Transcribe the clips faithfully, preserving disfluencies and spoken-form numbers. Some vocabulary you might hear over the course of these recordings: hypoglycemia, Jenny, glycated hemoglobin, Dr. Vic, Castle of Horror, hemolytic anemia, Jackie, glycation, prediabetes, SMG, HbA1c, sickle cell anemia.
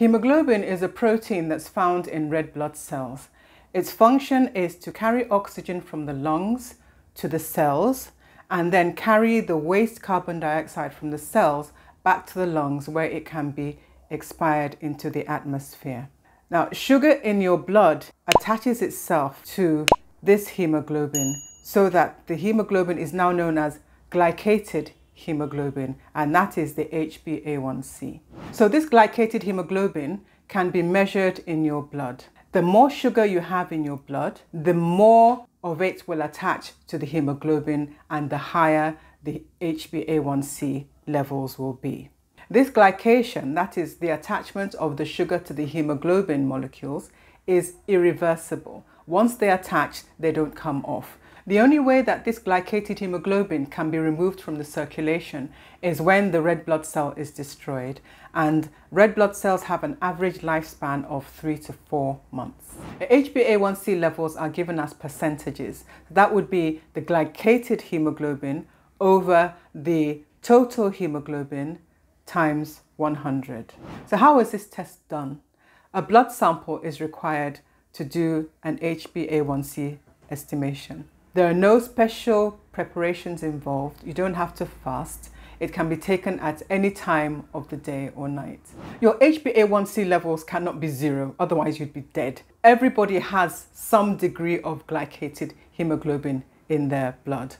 Hemoglobin is a protein that's found in red blood cells. Its function is to carry oxygen from the lungs to the cells and then carry the waste carbon dioxide from the cells back to the lungs where it can be expired into the atmosphere. Now, sugar in your blood attaches itself to this hemoglobin so that the hemoglobin is now known as glycated hemoglobin, and that is the H b A one c. So this glycated hemoglobin can be measured in your blood. The more sugar you have in your blood, the more of it will attach to the hemoglobin and the higher the H b A one c levels will be. This glycation, that is the attachment of the sugar to the hemoglobin molecules, is irreversible. Once they attach, they don't come off. The only way that this glycated hemoglobin can be removed from the circulation is when the red blood cell is destroyed, and red blood cells have an average lifespan of three to four months. H b A one c levels are given as percentages. That would be the glycated hemoglobin over the total hemoglobin times one hundred. So how is this test done? A blood sample is required to do an H b A one c estimation. There are no special preparations involved. You don't have to fast. It can be taken at any time of the day or night. Your H b A one c levels cannot be zero, otherwise you'd be dead. Everybody has some degree of glycated hemoglobin in their blood.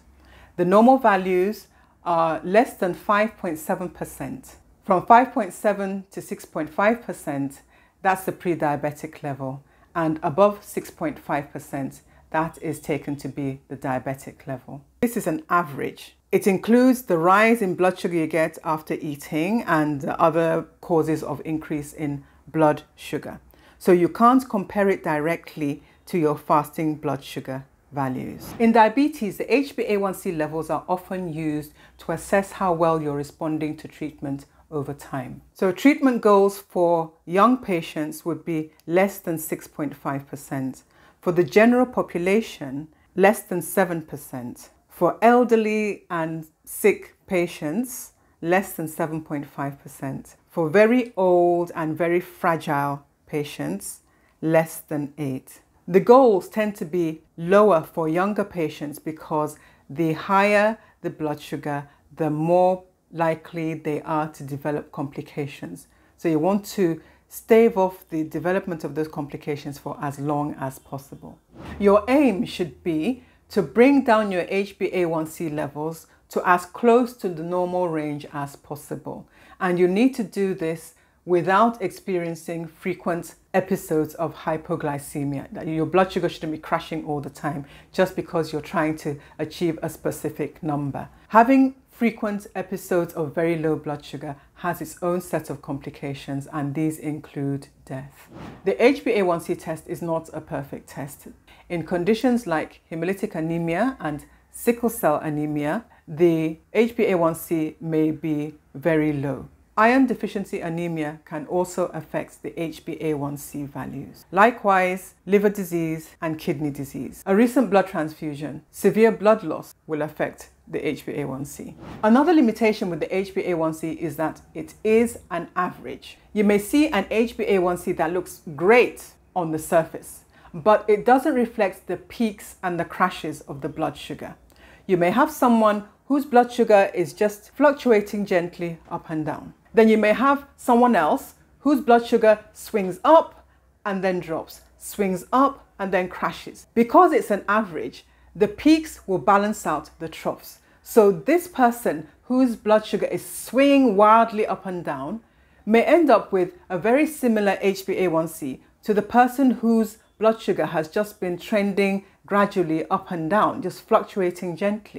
The normal values are less than five point seven percent. From five point seven to six point five percent, that's the pre-diabetic level, and above six point five percent, that is taken to be the diabetic level. This is an average. It includes the rise in blood sugar you get after eating and the other causes of increase in blood sugar. So you can't compare it directly to your fasting blood sugar values. In diabetes, the H b A one c levels are often used to assess how well you're responding to treatment over time. So treatment goals for young patients would be less than six point five percent. For the general population, less than seven percent. For elderly and sick patients, less than seven point five percent. For very old and very fragile patients, less than eight. The goals tend to be lower for younger patients because the higher the blood sugar, the more likely they are to develop complications. So you want to stave off the development of those complications for as long as possible. Your aim should be to bring down your H b A one c levels to as close to the normal range as possible. And you need to do this without experiencing frequent episodes of hypoglycemia. Your blood sugar shouldn't be crashing all the time just because you're trying to achieve a specific number. Having frequent episodes of very low blood sugar has its own set of complications, and these include death. The H b A one c test is not a perfect test. In conditions like hemolytic anemia and sickle cell anemia, the H b A one c may be very low. Iron deficiency anemia can also affect the H b A one c values. Likewise, liver disease and kidney disease. A recent blood transfusion, severe blood loss will affect the H b A one c. Another limitation with the H b A one c is that it is an average. You may see an H b A one c that looks great on the surface, but it doesn't reflect the peaks and the crashes of the blood sugar. You may have someone whose blood sugar is just fluctuating gently up and down. Then you may have someone else whose blood sugar swings up and then drops, swings up and then crashes. Because it's an average, the peaks will balance out the troughs. So this person whose blood sugar is swinging wildly up and down may end up with a very similar H b A one c to the person whose blood sugar has just been trending gradually up and down, just fluctuating gently.